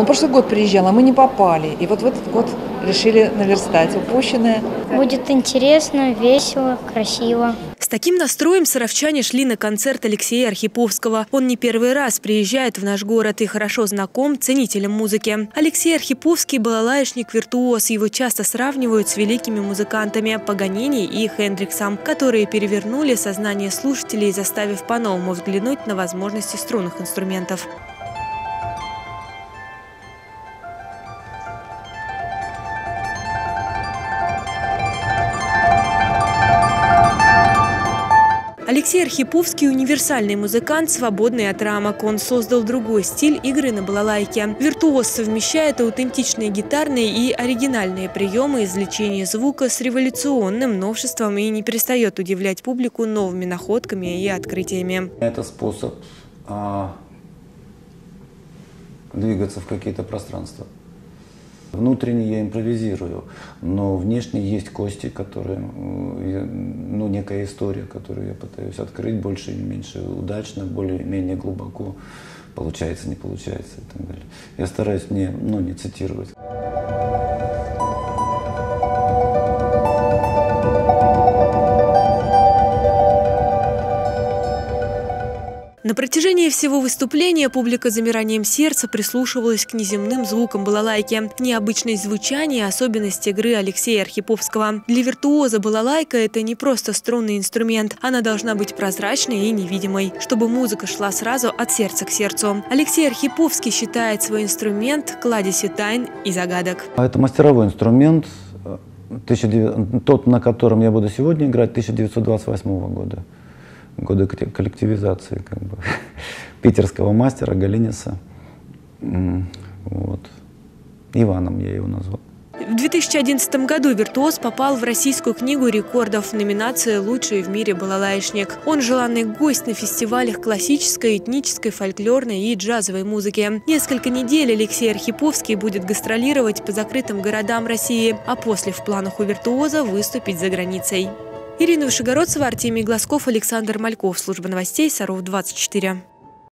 Он прошлый год приезжал, а мы не попали. И вот в этот год решили наверстать упущенное. Будет интересно, весело, красиво. С таким настроем саровчане шли на концерт Алексея Архиповского. Он не первый раз приезжает в наш город и хорошо знаком ценителям музыки. Алексей Архиповский – балалаечник-виртуоз. Его часто сравнивают с великими музыкантами Паганини и Хендриксом, которые перевернули сознание слушателей, заставив по-новому взглянуть на возможности струнных инструментов. Алексей Архиповский – универсальный музыкант, свободный от рамок. Он создал другой стиль игры на балалайке. Виртуоз совмещает аутентичные гитарные и оригинальные приемы извлечения звука с революционным новшеством и не перестает удивлять публику новыми находками и открытиями. Это способ двигаться в какие-то пространства. Внутренне я импровизирую, но внешне есть кости, которые, ну, некая история, которую я пытаюсь открыть больше или меньше удачно, более-менее глубоко, получается, не получается и так далее. Я стараюсь не цитировать. На протяжении всего выступления публика замиранием сердца прислушивалась к неземным звукам балалайки. Необычность звучания – особенность игры Алексея Архиповского. Для виртуоза балалайка – это не просто струнный инструмент. Она должна быть прозрачной и невидимой, чтобы музыка шла сразу от сердца к сердцу. Алексей Архиповский считает свой инструмент кладезью тайн и загадок. Это мастеровой инструмент, тот, на котором я буду сегодня играть, 1928 года. Годы коллективизации, как бы, питерского мастера Галиниса. Вот. Иваном я его назвал. В 2011 году виртуоз попал в Российскую книгу рекордов в номинации «Лучший в мире балалаечник». Он желанный гость на фестивалях классической, этнической, фольклорной и джазовой музыки. Несколько недель Алексей Архиповский будет гастролировать по закрытым городам России, а после в планах у виртуоза выступить за границей. Ирина Вашегородцева, Артемий Глазков, Александр Мальков. Служба новостей, Саров, 24.